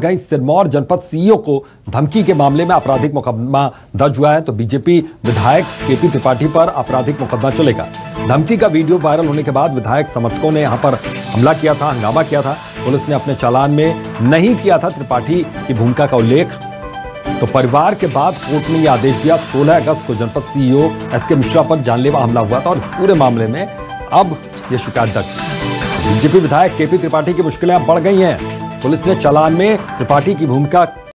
गई सिरमौर जनपद सीईओ को धमकी के मामले में आपराधिक मुकदमा दर्ज हुआ है तो बीजेपी विधायक केपी त्रिपाठी पर आपराधिक मुकदमा चलेगा। धमकी का वीडियो वायरल होने के बाद विधायक समर्थकों ने यहां पर हमला किया था, हंगामा किया था। पुलिस ने अपने चालान में नहीं किया था त्रिपाठी की भूमिका का उल्लेख। तो परिवार के बाद कोर्ट ने यह आदेश दिया। 16 अगस्त को जनपद सीईओ एस के मिश्रा पर जानलेवा हमला हुआ था और इस पूरे मामले में अब यह शिकायत दर्ज। बीजेपी विधायक केपी त्रिपाठी की मुश्किलें बढ़ गई हैं। पुलिस ने चालान में त्रिपाठी की भूमिका